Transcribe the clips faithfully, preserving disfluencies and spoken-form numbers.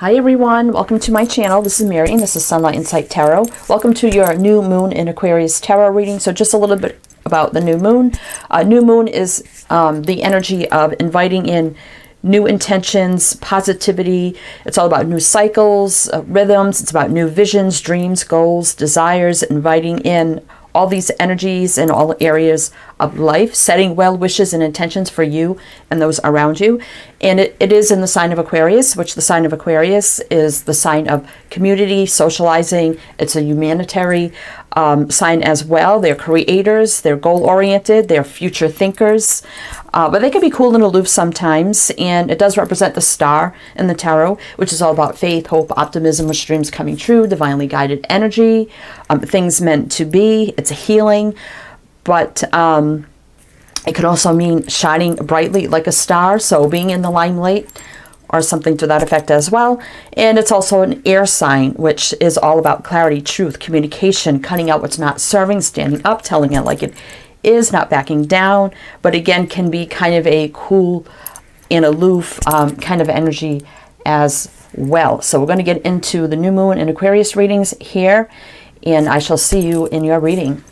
Hi everyone, welcome to my channel. This is Mary and this is Sunlight Insight Tarot. Welcome to your new moon in Aquarius tarot reading. So just a little bit about the new moon. Uh, new moon is um, the energy of inviting in new intentions, positivity. It's all about new cycles, uh, rhythms. It's about new visions, dreams, goals, desires, inviting in all these energies in all areas of life, setting well wishes and intentions for you and those around you. And it, it is in the sign of Aquarius, which the sign of Aquarius is the sign of community, socializing. It's a humanitarian um, sign as well. They're creators, they're goal-oriented, they're future thinkers, uh, but they can be cool and aloof sometimes. And it does represent the star in the tarot, which is all about faith, hope, optimism, rich dreams coming true, divinely guided energy, um, things meant to be. It's a healing, but um, it could also mean shining brightly like a star, so being in the limelight or something to that effect as well. And it's also an air sign, which is all about clarity, truth, communication, cutting out what's not serving, standing up, telling it like it is, not backing down, but again can be kind of a cool and aloof um, kind of energy as well. So we're going to get into the new moon and Aquarius readings here, and I shall see you in your reading.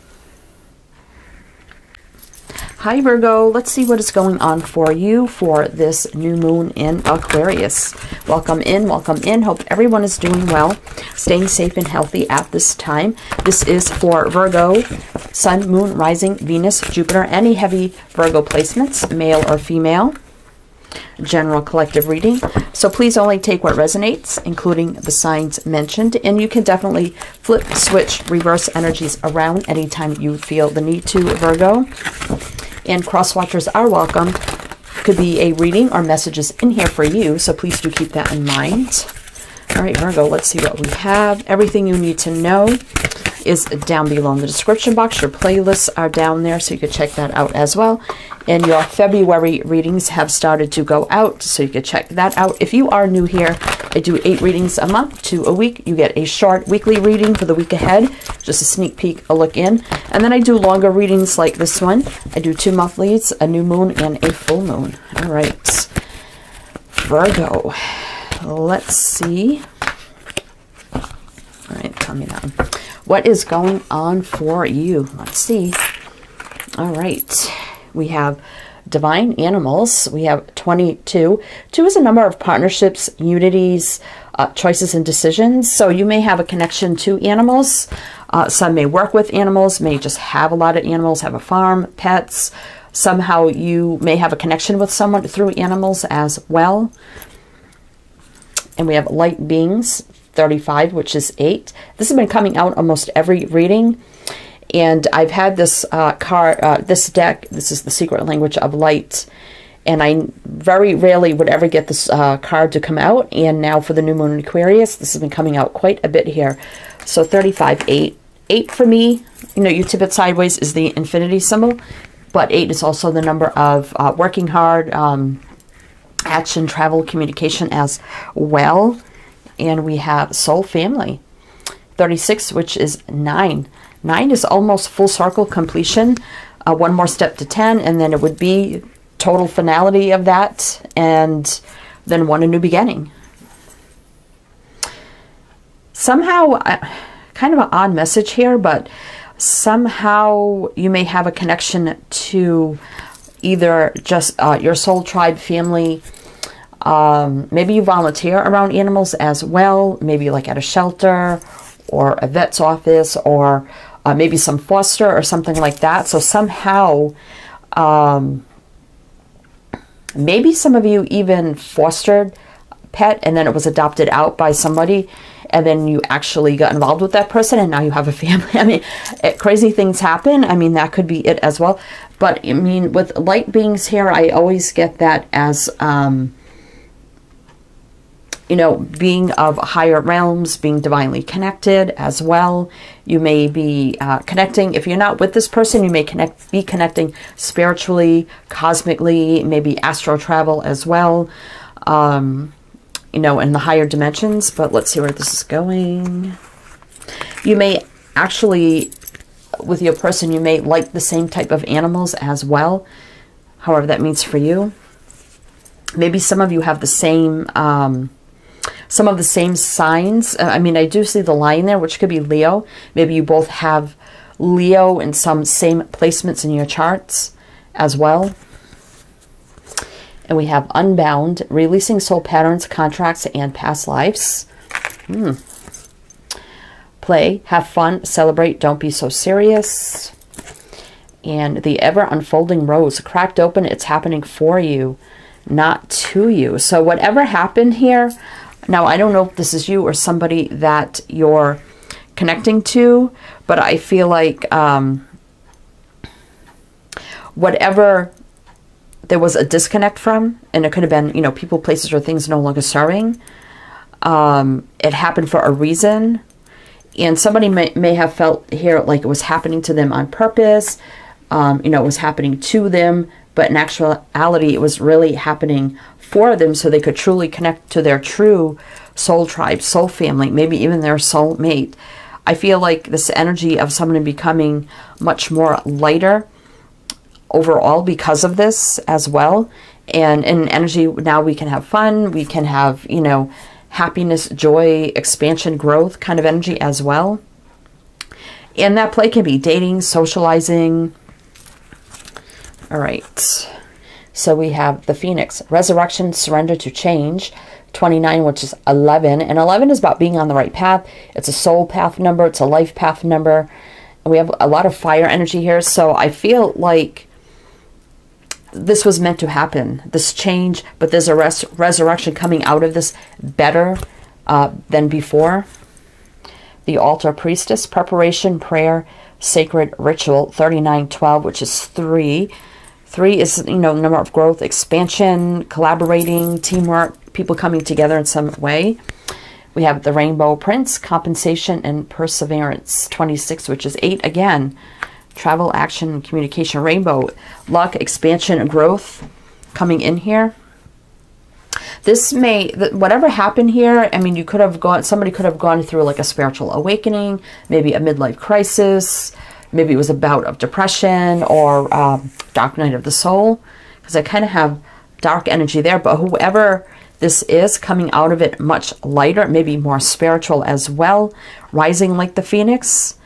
Hi Virgo, let's see what is going on for you for this new moon in Aquarius. Welcome in, welcome in. Hope everyone is doing well, staying safe and healthy at this time. This is for Virgo, Sun, Moon, Rising, Venus, Jupiter, any heavy Virgo placements, male or female. General collective reading. So please only take what resonates, including the signs mentioned, and you can definitely flip, switch, reverse energies around anytime you feel the need to, Virgo. And cross watchers are welcome. Could be a reading or messages in here for you, so please do keep that in mind. All right, Virgo, let's see what we have. Everything you need to know is down below in the description box. Your playlists are down there, so you can check that out as well. And your February readings have started to go out, so you can check that out. If you are new here, I do eight readings a month, two a week. You get a short weekly reading for the week ahead, just a sneak peek, a look in. And then I do longer readings like this one. I do two monthlies, a new moon and a full moon. All right, Virgo, let's see. All right, tell me now, what is going on for you? Let's see. All right. We have divine animals. We have twenty-two. Two is a number of partnerships, unities, uh, choices, and decisions. So you may have a connection to animals. Uh, some may work with animals, may just have a lot of animals, have a farm, pets. Somehow you may have a connection with someone through animals as well. And we have light beings, thirty-five, which is eight. This has been coming out almost every reading. And I've had this uh, card, uh, this deck, this is the Secret Language of Light, and I very rarely would ever get this uh, card to come out, and now for the new moon in Aquarius, this has been coming out quite a bit here. So thirty-five, eight. eight for me, you know, you tip it sideways is the infinity symbol, but eight is also the number of uh, working hard, um, action, travel, communication as well. And we have soul family, thirty-six, which is nine. Nine is almost full circle completion, uh, one more step to ten, and then it would be total finality of that, and then one a new beginning. Somehow, uh, kind of an odd message here, but somehow you may have a connection to either just uh, your soul tribe family. Um, maybe you volunteer around animals as well, maybe like at a shelter or a vet's office, or Uh, maybe some foster or something like that. So somehow, um, maybe some of you even fostered a pet and then it was adopted out by somebody and then you actually got involved with that person and now you have a family. I mean, it, crazy things happen. I mean, that could be it as well. But I mean, with light beings here, I always get that as, um, you know, being of higher realms, being divinely connected as well. You may be uh, connecting, if you're not with this person, you may connect, be connecting spiritually, cosmically, maybe astral travel as well, um, you know, in the higher dimensions. But let's see where this is going. You may actually, with your person, you may like the same type of animals as well, however that means for you. Maybe some of you have the same um, some of the same signs. I mean, I do see the lion there, which could be Leo. Maybe you both have Leo in some same placements in your charts as well. And we have Unbound, releasing soul patterns, contracts, and past lives. Hmm. Play, have fun, celebrate, don't be so serious. And the ever unfolding rose, cracked open, it's happening for you, not to you. So whatever happened here, now I don't know if this is you or somebody that you're connecting to, but I feel like um, whatever there was a disconnect from, and it could have been, you know, people, places, or things no longer serving. Um, it happened for a reason. And somebody may, may have felt here like it was happening to them on purpose. Um, you know, it was happening to them, but in actuality, it was really happening for them so they could truly connect to their true soul tribe, soul family, maybe even their soul mate. I feel like this energy of someone becoming much more lighter overall because of this as well. And in energy, now we can have fun. We can have, you know, happiness, joy, expansion, growth kind of energy as well. And that play can be dating, socializing. All right. So we have the Phoenix, resurrection, surrender to change, twenty-nine, which is eleven. And eleven is about being on the right path. It's a soul path number. It's a life path number. And we have a lot of fire energy here. So I feel like this was meant to happen, this change, but there's a res resurrection coming out of this better uh, than before. The altar priestess, preparation, prayer, sacred ritual, thirty-nine twelve, which is three. Three is, you know, number of growth, expansion, collaborating, teamwork, people coming together in some way. We have the rainbow prince, compensation and perseverance, twenty-six, which is eight. Again, travel, action, communication, rainbow, luck, expansion, and growth coming in here. This may, whatever happened here, I mean, you could have gone, somebody could have gone through like a spiritual awakening, maybe a midlife crisis, maybe it was a bout of depression or um, dark night of the soul, because I kind of have dark energy there, but whoever this is coming out of it much lighter, maybe more spiritual as well, rising like the phoenix.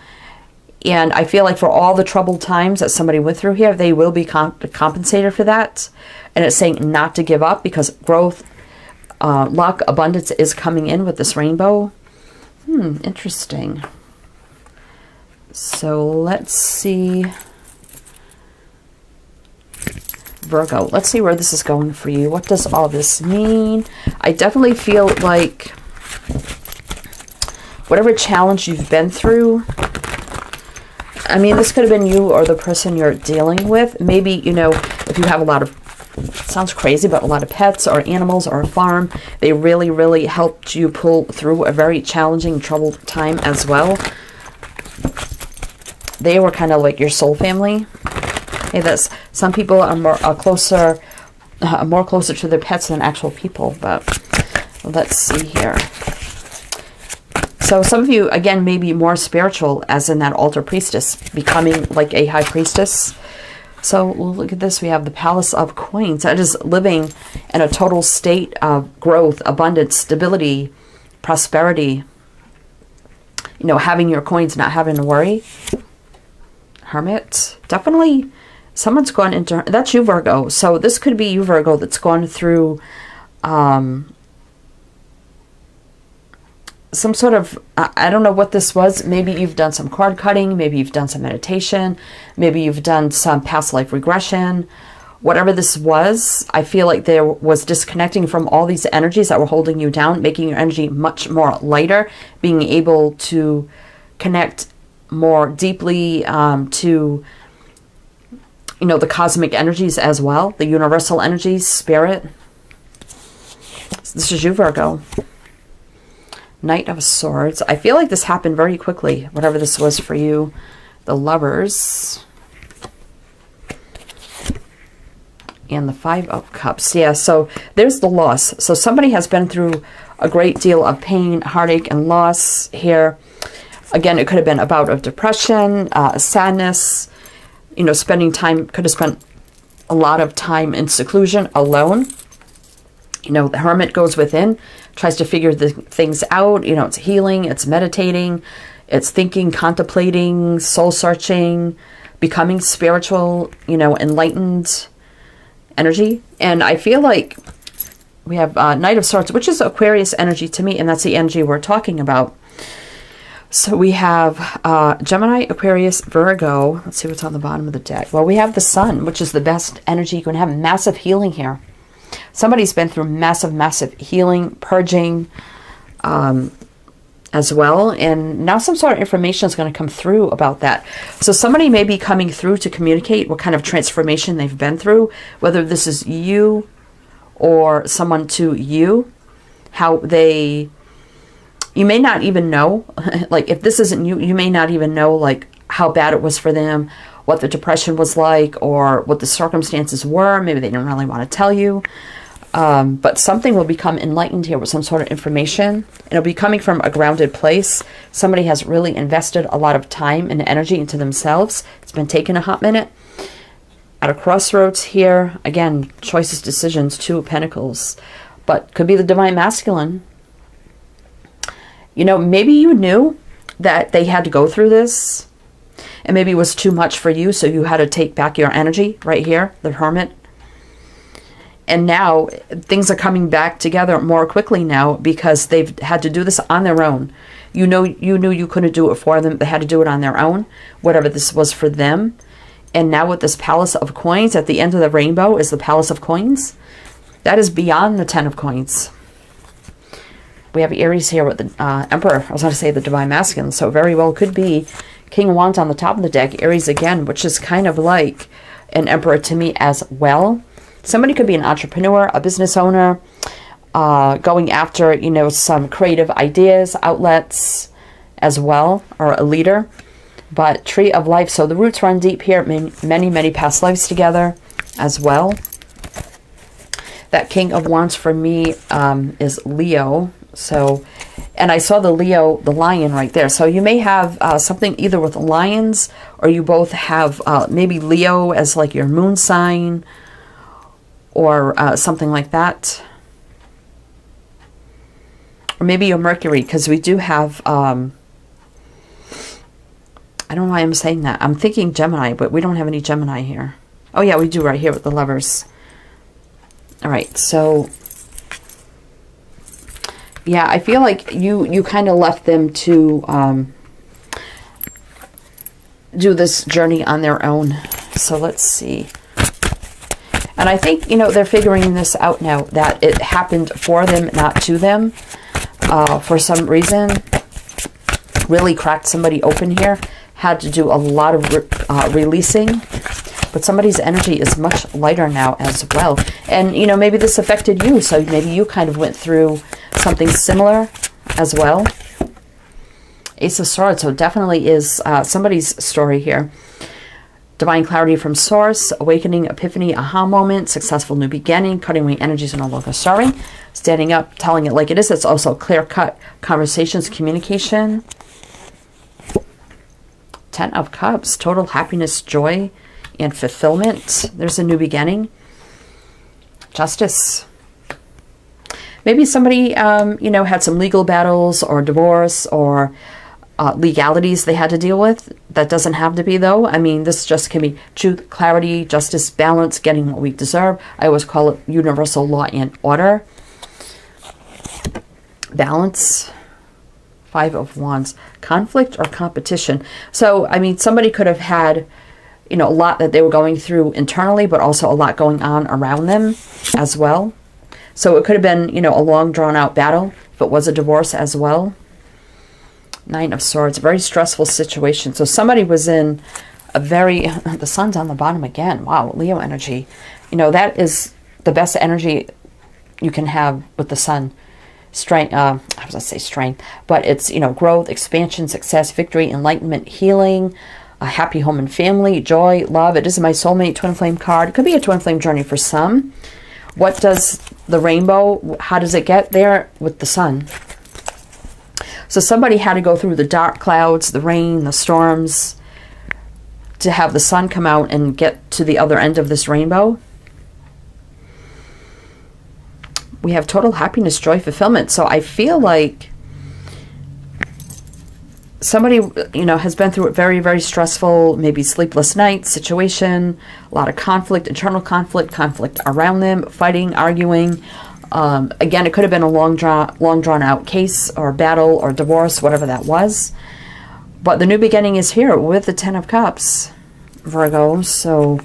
And I feel like for all the troubled times that somebody went through here, they will be comp compensated for that. And it's saying not to give up because growth, uh, luck, abundance is coming in with this rainbow. Hmm, interesting. So let's see. Virgo, let's see where this is going for you. What does all this mean? I definitely feel like whatever challenge you've been through, I mean, this could have been you or the person you're dealing with. Maybe, you know, if you have a lot of, it sounds crazy, but a lot of pets or animals or a farm, they really, really helped you pull through a very challenging, troubled time as well. They were kind of like your soul family. Hey, that's, some people are more are closer, uh, more closer to their pets than actual people, but let's see here. So some of you, again, may be more spiritual, as in that altar priestess, becoming like a high priestess. So look at this. We have the Palace of Coins. That is living in a total state of growth, abundance, stability, prosperity. You know, having your coins, not having to worry. Hermit. Definitely someone's gone into... That's you, Virgo. So this could be you, Virgo, that's gone through... Um, some sort of, I don't know what this was. Maybe you've done some card cutting. Maybe you've done some meditation. Maybe you've done some past life regression. Whatever this was, I feel like there was disconnecting from all these energies that were holding you down, making your energy much more lighter, being able to connect more deeply um, to, you know, the cosmic energies as well, the universal energies, spirit. This is you, Virgo. Knight of Swords. I feel like this happened very quickly, whatever this was for you. The Lovers. And the Five of Cups. Yeah, so there's the loss. So somebody has been through a great deal of pain, heartache, and loss here. Again, it could have been a bout of depression, uh, sadness, you know, spending time, could have spent a lot of time in seclusion, alone. You know, the hermit goes within, tries to figure the things out. You know, it's healing, it's meditating, it's thinking, contemplating, soul searching, becoming spiritual, you know, enlightened energy. And I feel like we have uh, Knight of Swords, which is Aquarius energy to me, and that's the energy we're talking about. So we have uh, Gemini, Aquarius, Virgo. Let's see what's on the bottom of the deck. Well, we have the Sun, which is the best energy you can have. Massive healing here. Somebody's been through massive, massive healing, purging um, as well. And now some sort of information is going to come through about that. So somebody may be coming through to communicate what kind of transformation they've been through, whether this is you or someone to you, how they... You may not even know, like if this isn't you, you may not even know like how bad it was for them, what the depression was like, or what the circumstances were. Maybe they don't really want to tell you. Um, but something will become enlightened here with some sort of information. It'll be coming from a grounded place. Somebody has really invested a lot of time and energy into themselves. It's been taking a hot minute. At a crossroads here, again, choices, decisions, Two of Pentacles. But could be the Divine Masculine. You know, maybe you knew that they had to go through this and maybe it was too much for you, so you had to take back your energy right here, the Hermit. And now things are coming back together more quickly now because they've had to do this on their own. You know, you knew you couldn't do it for them. They had to do it on their own, whatever this was for them. And now with this Palace of Coins, at the end of the rainbow is the Palace of Coins. That is beyond the Ten of Coins. We have Aries here with the uh, Emperor. I was going to say the Divine Masculine. So very well could be King of Wands on the top of the deck. Aries again, which is kind of like an Emperor to me as well. Somebody could be an entrepreneur, a business owner, uh, going after, you know, some creative ideas, outlets as well, or a leader. But Tree of Life. So the roots run deep here. Many, many past lives together as well. That King of Wands for me um, is Leo. So, and I saw the Leo, the lion right there. So you may have uh, something either with lions, or you both have uh, maybe Leo as like your moon sign or uh, something like that. Or maybe your Mercury, because we do have, um, I don't know why I'm saying that. I'm thinking Gemini, but we don't have any Gemini here. Oh yeah, we do right here with the Lovers. All right, so... Yeah, I feel like you, you kind of left them to um, do this journey on their own. So let's see. And I think, you know, they're figuring this out now, that it happened for them, not to them. Uh, for some reason, really cracked somebody open here. Had to do a lot of re uh, releasing. But somebody's energy is much lighter now as well. And, you know, maybe this affected you. So maybe you kind of went through something similar as well. Ace of Swords. So definitely is uh, somebody's story here. Divine clarity from source. Awakening, epiphany, aha moment. Successful new beginning. Cutting away energies and no longer sorry. Standing up, telling it like it is. It's also clear-cut conversations, communication. Ten of Cups. Total happiness, joy, and fulfillment. There's a new beginning. Justice. Maybe somebody, um, you know, had some legal battles or divorce or uh, legalities they had to deal with. That doesn't have to be, though. I mean, this just can be truth, clarity, justice, balance, getting what we deserve. I always call it universal law and order. Balance. Five of Wands. Conflict or competition. So, I mean, somebody could have had... you know, a lot that they were going through internally, but also a lot going on around them as well. So it could have been, you know, a long drawn out battle, if it was a divorce as well. Nine of Swords, a very stressful situation. So somebody was in a very, the sun's on the bottom again. Wow, Leo energy. You know, that is the best energy you can have with the sun. Strength, uh, I was going to say strength, but it's, you know, growth, expansion, success, victory, enlightenment, healing, a happy home and family, joy, love. It is my soulmate twin flame card. It could be a twin flame journey for some. What does the rainbow, how does it get there? With the sun. So somebody had to go through the dark clouds, the rain, the storms, to have the sun come out and get to the other end of this rainbow. we have total happiness, joy, fulfillment. So I feel like somebody, you know, has been through a very, very stressful, maybe sleepless night situation, a lot of conflict, internal conflict, conflict around them, fighting, arguing. Um, again, it could have been a long, draw, long drawn out case or battle or divorce, whatever that was. But the new beginning is here with the Ten of Cups, Virgo. So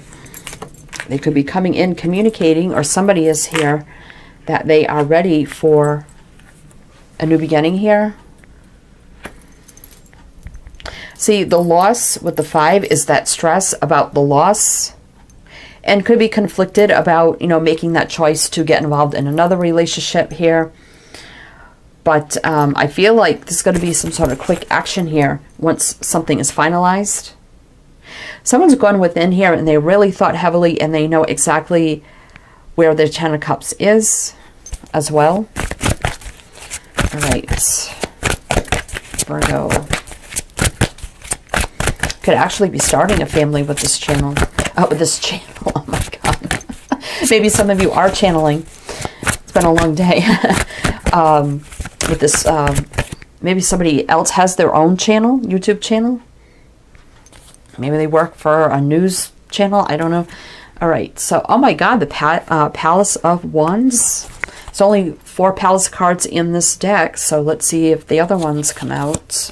they could be coming in, communicating, or somebody is here that they are ready for a new beginning here. See, the loss with the five is that stress about the loss, and could be conflicted about, you know, making that choice to get involved in another relationship here. But um, I feel like there's going to be some sort of quick action here once something is finalized. Someone's gone within here and they really thought heavily, and they know exactly where their Ten of Cups is as well. All right, Virgo. Could actually be starting a family with this channel. Oh, this channel. Oh my God. Maybe some of you are channeling. It's been a long day. um, with this, um, maybe somebody else has their own channel, YouTube channel. Maybe they work for a news channel. I don't know. All right. So, oh my God, the pa uh, Palace of Wands. It's only four Palace cards in this deck. So let's see if the other ones come out.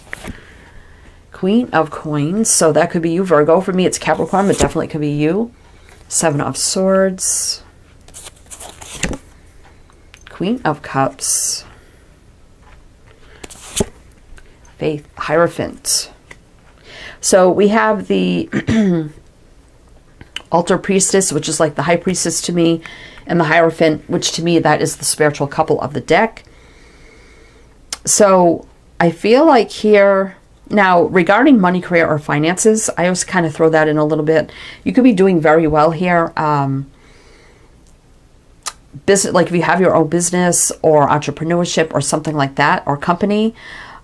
Queen of Coins, so that could be you, Virgo. For me, it's Capricorn, but definitely could be you. Seven of Swords. Queen of Cups. Faith, Hierophant. So we have the Altar Priestess, which is like the High Priestess to me, and the Hierophant, which to me, that is the spiritual couple of the deck. So I feel like here... Now, regarding money, career, or finances, I always kind of throw that in a little bit. You could be doing very well here. Um, business, like if you have your own business or entrepreneurship or something like that, or company.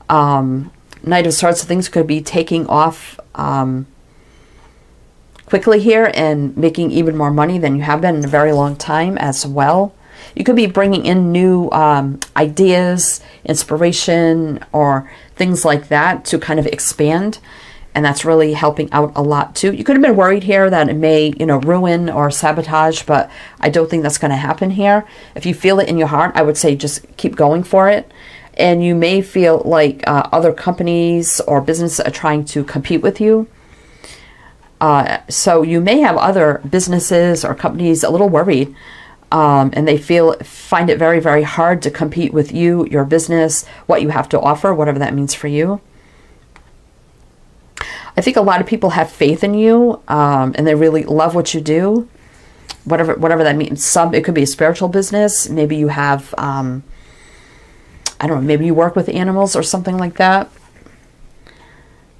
Um, Knight of Swords, things could be taking off um, quickly here and making even more money than you have been in a very long time as well. You could be bringing in new um, ideas, inspiration, or things like that to kind of expand. And that's really helping out a lot too. You could have been worried here that it may, you know, ruin or sabotage, but I don't think that's going to happen here. If you feel it in your heart, I would say just keep going for it. And you may feel like uh, other companies or businesses are trying to compete with you. Uh, so you may have other businesses or companies a little worried. Um, and they feel find it very, very hard to compete with you, your business, what you have to offer, whatever that means for you. I think a lot of people have faith in you, um, and they really love what you do, whatever whatever that means. Some, it could be a spiritual business. Maybe you have, um, I don't know, maybe you work with animals or something like that.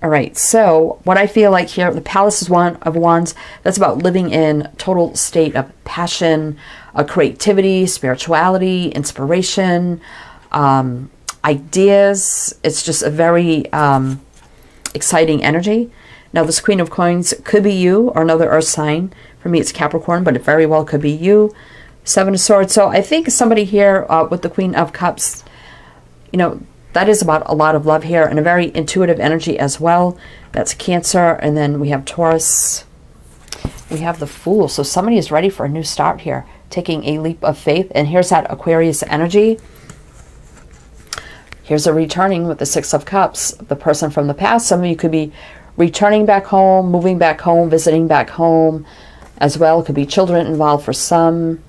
All right, so what I feel like here, the Palace of Wands, that's about living in total state of passion, uh, creativity, spirituality, inspiration, um, ideas. It's just a very um, exciting energy. Now, this Queen of Coins could be you or another earth sign. For me, it's Capricorn, but it very well could be you. Seven of Swords. So I think somebody here uh, with the Queen of Cups, you know, that is about a lot of love here and a very intuitive energy as well. That's Cancer. And then we have Taurus. We have the Fool. So somebody is ready for a new start here, taking a leap of faith. And here's that Aquarius energy. Here's a returning with the Six of Cups, the person from the past. Some of you could be returning back home, moving back home, visiting back home as well. Could be children involved for some.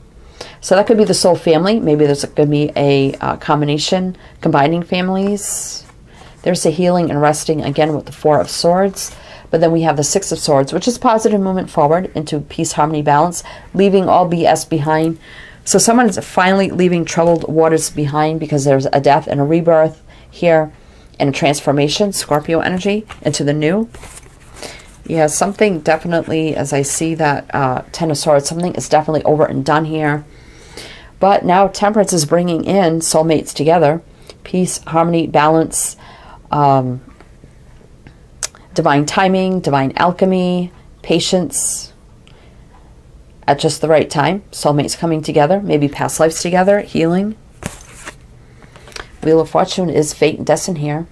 So that could be the soul family. Maybe there's going to be a uh, combination, combining families. There's the healing and resting, again, with the Four of Swords. But then we have the Six of Swords, which is positive movement forward into peace, harmony, balance, leaving all B S behind. So someone is finally leaving troubled waters behind, because there's a death and a rebirth here and a transformation, Scorpio energy, into the new. Yeah, something definitely, as I see that uh, Ten of Swords, something is definitely over and done here. But now Temperance is bringing in soulmates together. Peace, harmony, balance, um, divine timing, divine alchemy, patience. at just the right time. Soulmates coming together, maybe past lives together, healing. Wheel of Fortune is fate and destiny here.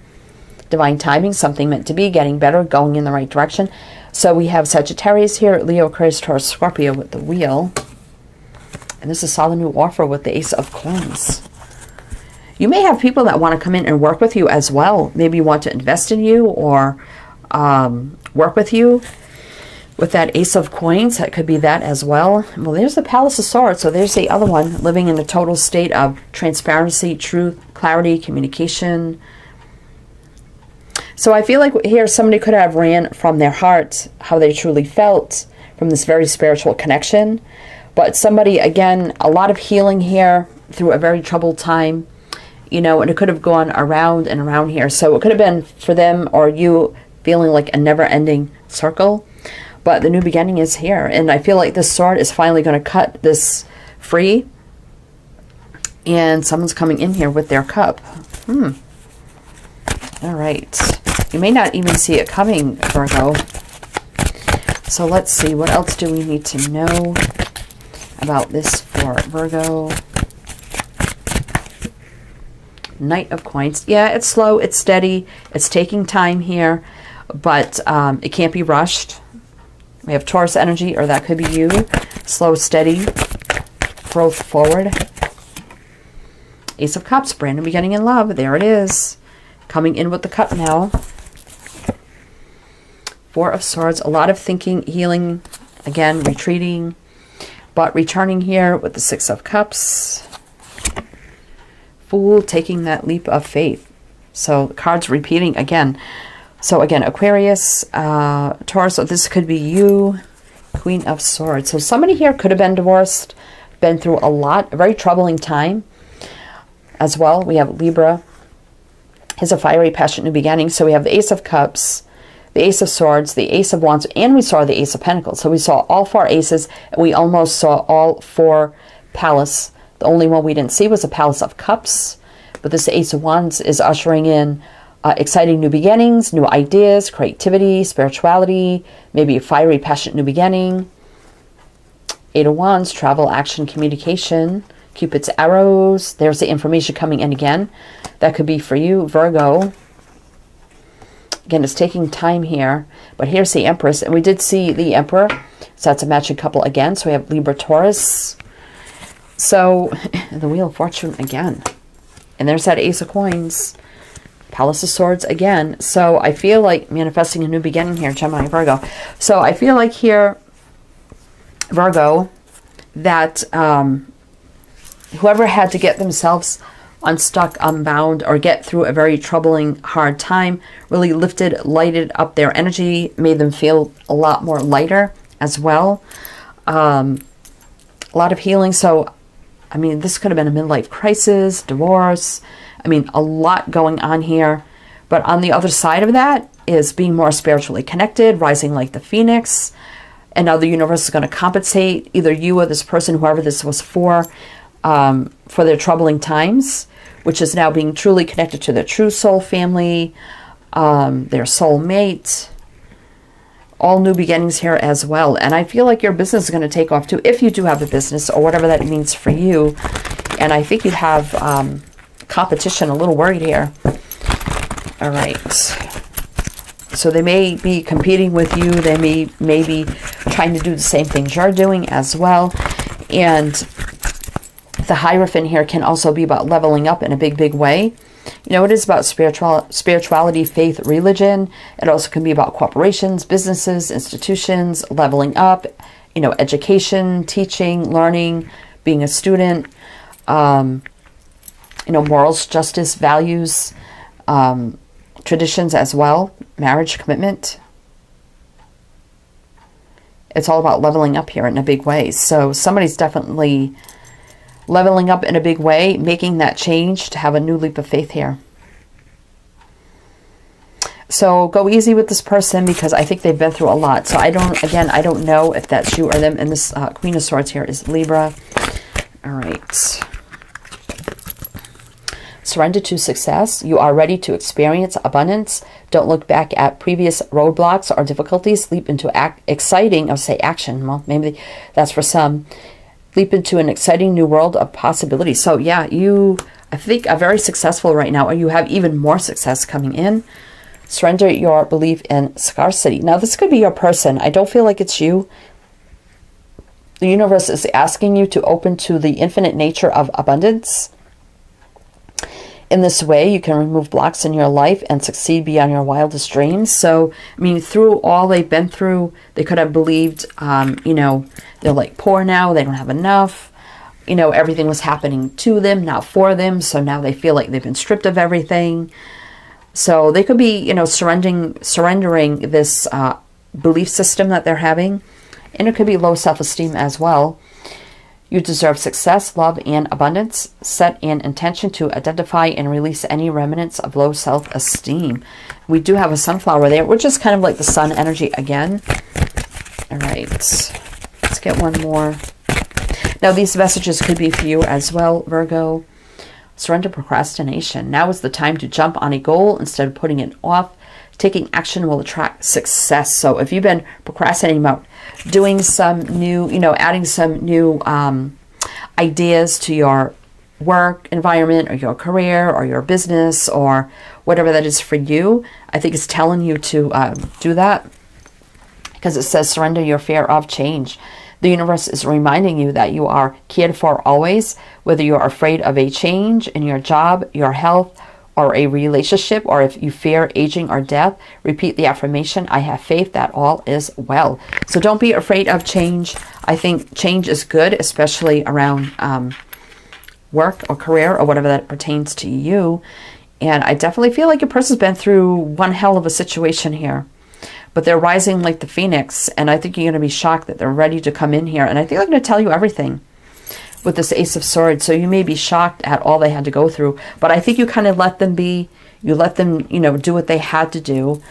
Divine timing, something meant to be, getting better, going in the right direction. So we have Sagittarius here, Leo, Aquarius, Taurus, Scorpio with the wheel. And this is solid new offer with the Ace of Coins. You may have people that want to come in and work with you as well. Maybe you want to invest in you or um, work with you. With that Ace of Coins, that could be that as well. Well, there's the Palace of Swords. So there's the other one, living in a total state of transparency, truth, clarity, communication. So I feel like here somebody could have ran from their heart, how they truly felt, from this very spiritual connection. But somebody, again, a lot of healing here through a very troubled time, you know, and it could have gone around and around here. So it could have been for them or you feeling like a never-ending circle. But the new beginning is here. And I feel like this sword is finally going to cut this free. And someone's coming in here with their cup. Hmm. All right. You may not even see it coming, Virgo. So let's see. What else do we need to know about this for Virgo? Knight of Coins. Yeah, it's slow. It's steady. It's taking time here. But um, it can't be rushed. We have Taurus energy, or that could be you. Slow, steady, growth forward. Ace of Cups, brand new beginning in love. There it is. Coming in with the cup now. Four of Swords, a lot of thinking, healing, again, retreating, but returning here with the Six of Cups. Fool, taking that leap of faith. So cards repeating again. So again, Aquarius, uh, Taurus, so this could be you, Queen of Swords. So somebody here could have been divorced, been through a lot, a very troubling time as well. We have Libra. Here's a fiery, passionate new beginning. So we have the Ace of Cups, the Ace of Swords, the Ace of Wands, and we saw the Ace of Pentacles. So we saw all four aces, and we almost saw all four palace. The only one we didn't see was the Palace of Cups, but this Ace of Wands is ushering in Uh, exciting new beginnings, new ideas, creativity, spirituality, maybe a fiery, passionate new beginning. Eight of Wands, travel, action, communication, Cupid's arrows. There's the information coming in again. That could be for you, Virgo. Again, it's taking time here, but here's the Empress, and we did see the Emperor, so that's a matching couple again. So we have Libra, Taurus. So the Wheel of Fortune again, and there's that Ace of Coins. Palace of Swords again. So I feel like manifesting a new beginning here, Gemini, Virgo. So I feel like here, Virgo, that um, whoever had to get themselves unstuck, unbound, or get through a very troubling, hard time, really lifted, lighted up their energy, made them feel a lot more lighter as well. Um, a lot of healing. So, I mean, this could have been a midlife crisis, divorce, I mean, a lot going on here. But on the other side of that is being more spiritually connected, rising like the phoenix. And now the universe is going to compensate either you or this person, whoever this was for, um, for their troubling times, which is now being truly connected to their true soul family, um, their soul mate. All new beginnings here as well. And I feel like your business is going to take off too, if you do have a business or whatever that means for you. And I think you have... Um, competition, a little worried here. All right, so they may be competing with you. They may, may be trying to do the same things you're doing as well. And the Hierophant here can also be about leveling up in a big, big way. You know, it is about spiritual, spirituality, faith, religion. It also can be about corporations, businesses, institutions, leveling up, you know, education, teaching, learning, being a student, um, you know, morals, justice, values, um, traditions as well, marriage, commitment. It's all about leveling up here in a big way. So somebody's definitely leveling up in a big way, making that change to have a new leap of faith here. So go easy with this person because I think they've been through a lot. So I don't, again, I don't know if that's you or them. And this uh, Queen of Swords here is Libra. All right. Surrender to success. You are ready to experience abundance. Don't look back at previous roadblocks or difficulties. Leap into act exciting, or say action. Well, maybe that's for some. Leap into an exciting new world of possibilities. So yeah, you, I think, are very successful right now, or you have even more success coming in. Surrender your belief in scarcity. Now, this could be your person. I don't feel like it's you. The universe is asking you to open to the infinite nature of abundance. In this way, you can remove blocks in your life and succeed beyond your wildest dreams. So, I mean, through all they've been through, they could have believed, um, you know, they're like poor now, they don't have enough. You know, everything was happening to them, not for them. So now they feel like they've been stripped of everything. So they could be, you know, surrendering, surrendering this uh, belief system that they're having. And it could be low self-esteem as well. You deserve success, love, and abundance. Set an intention to identify and release any remnants of low self-esteem. We do have a sunflower there, which is kind of like the sun energy again. All right, let's get one more. Now, these messages could be for you as well, Virgo. Surrender procrastination. Now is the time to jump on a goal instead of putting it off. Taking action will attract success. So if you've been procrastinating about doing some new, you know, adding some new um, ideas to your work environment or your career or your business or whatever that is for you, I think it's telling you to uh, do that, because it says surrender your fear of change. The universe is reminding you that you are cared for always, whether you're afraid of a change in your job, your health, or a relationship, or if you fear aging or death. Repeat the affirmation, I have faith that all is well. So don't be afraid of change. I think change is good, especially around um, work or career or whatever that pertains to you. And I definitely feel like your person's been through one hell of a situation here, but they're rising like the phoenix. And I think you're gonna be shocked that they're ready to come in here. And I think they're gonna tell you everything with this Ace of Swords. So you may be shocked at all they had to go through, but I think you kind of let them be. You let them, you know, do what they had to do.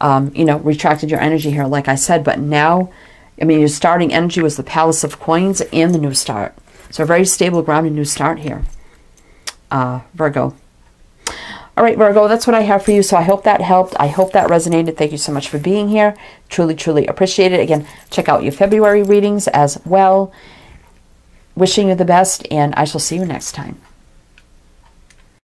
Um, you know, retracted your energy here, like I said, but now, I mean, your starting energy was the Palace of Coins and the new start. So a very stable, grounded new start here, uh, Virgo. All right, Virgo, that's what I have for you. So I hope that helped. I hope that resonated. Thank you so much for being here. Truly, truly appreciate it. Again, check out your February readings as well. Wishing you the best, and I shall see you next time.